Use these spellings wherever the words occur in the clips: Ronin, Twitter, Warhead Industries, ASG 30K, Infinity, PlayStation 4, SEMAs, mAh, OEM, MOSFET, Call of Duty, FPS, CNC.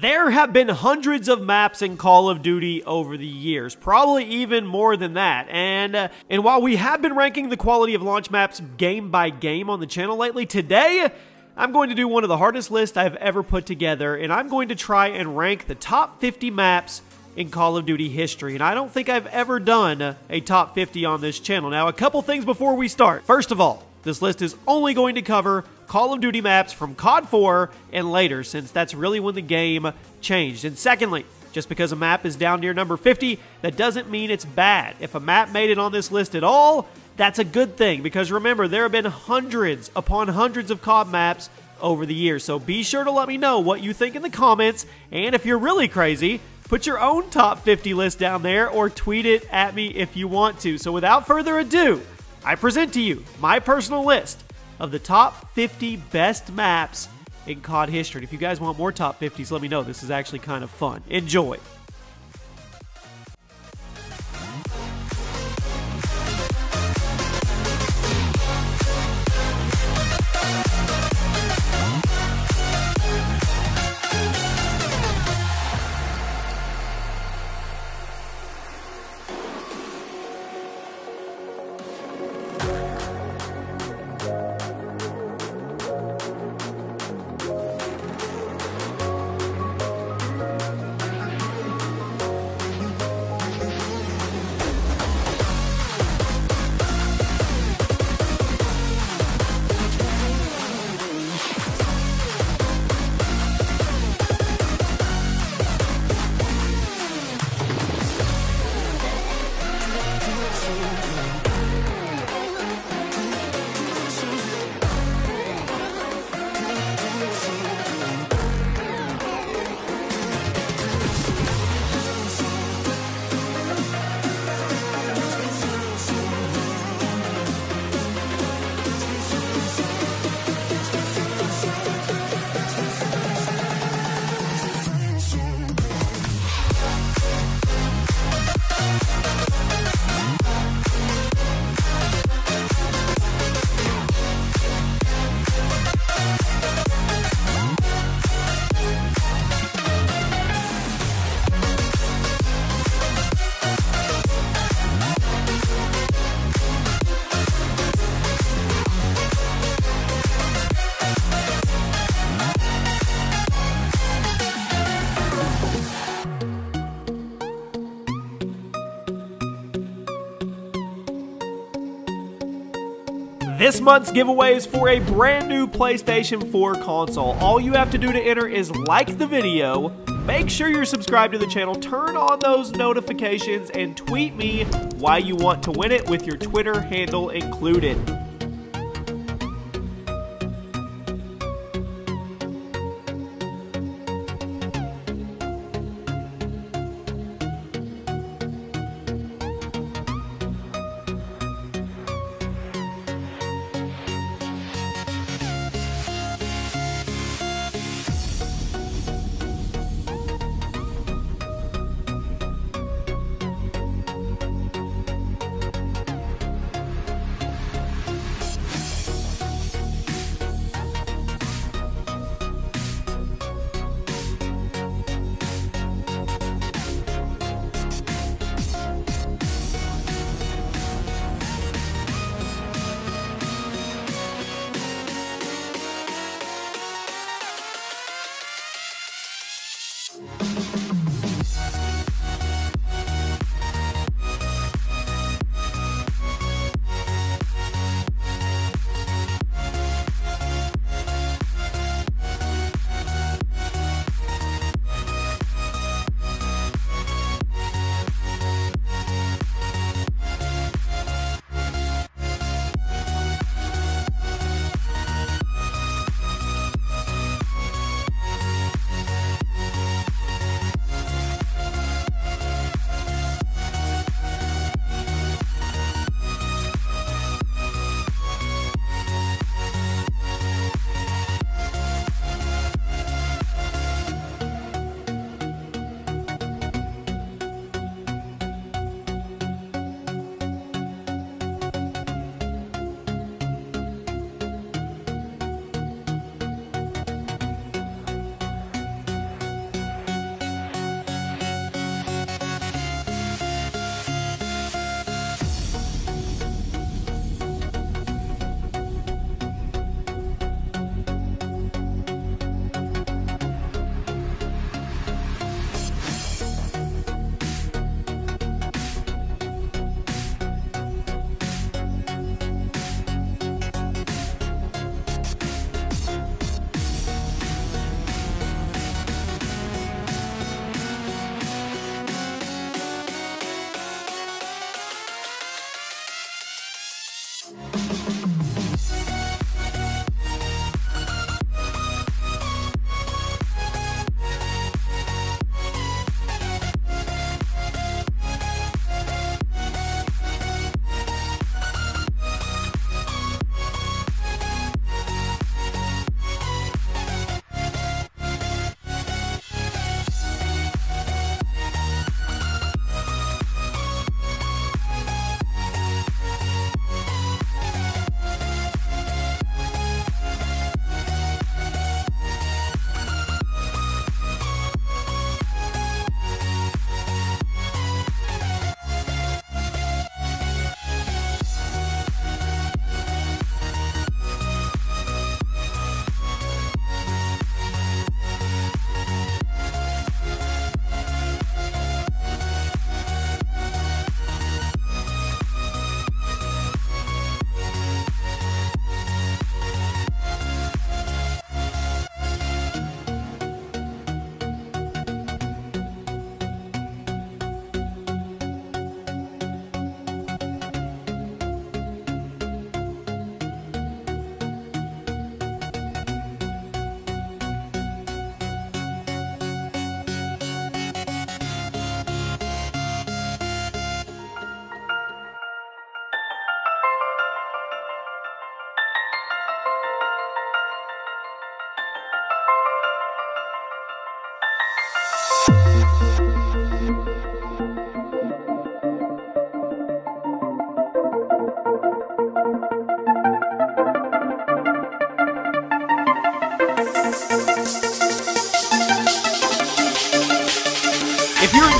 There have been hundreds of maps in Call of Duty over the years, probably even more than that, and while we have been ranking the quality of launch maps game by game on the channel lately, today I'm going to do one of the hardest lists I've ever put together, and I'm going to try and rank the top 50 maps in Call of Duty history, and I don't think I've ever done a top 50 on this channel. Now, a couple things before we start. First of all, this list is only going to cover Call of Duty maps from COD 4 and later, since that's really when the game changed. And secondly, just because a map is down near number 50, that doesn't mean it's bad. If a map made it on this list at all, that's a good thing, because remember, there have been hundreds upon hundreds of COD maps over the years. So be sure to let me know what you think in the comments, and if you're really crazy, put your own top 50 list down there or tweet it at me if you want to. So without further ado, I present to you my personal list of the top 50 best maps in COD history. And if you guys want more top 50s, let me know. This is actually kind of fun. Enjoy. This month's giveaway is for a brand new PlayStation 4 console. All you have to do to enter is like the video, make sure you're subscribed to the channel, turn on those notifications, and tweet me why you want to win it with your Twitter handle included.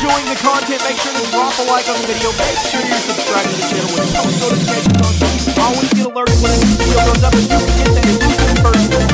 enjoying the content, make sure to drop a like on the video. Make sure you're subscribed to the channel with post notifications on so you can always get alerted when a new video goes up and you can get that exclusive first.